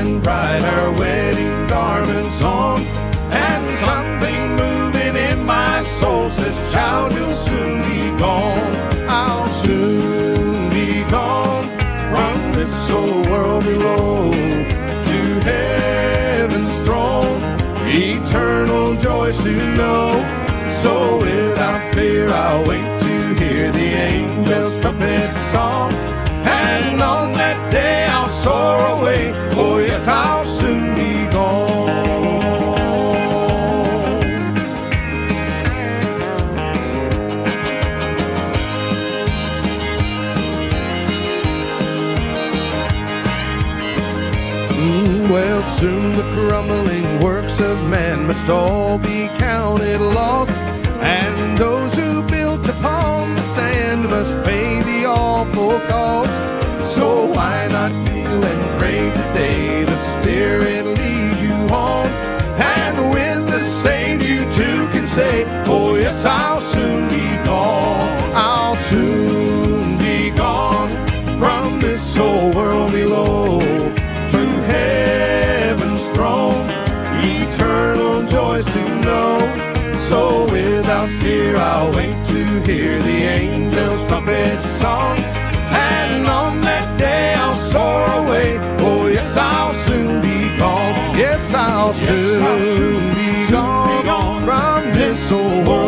and bright, our wedding garments on, and something moving in my soul says, child, you'll soon be gone. I'll soon be gone from this old world below to heaven's throne, eternal joys to know. So without fear I'll wait to hear the angel's trumpet song, and on that day I'll soar away. Oh yes, I'll soon be gone. Well, soon the crumbling works of man must all be counted lost, and those who built upon the sand must pay the awful cost. So why not kneel and pray today? The Spirit leads you on, and with the Savior you too can say, oh yes, I'll soon be gone. I'll soon be gone from this whole world below to heaven's throne, eternal joys to know. So without fear I'll wait to hear the angel's trumpet song, and on that day I'll soar away. Oh yes, I'll soon be gone. Yes, I'll soon be gone from this old world.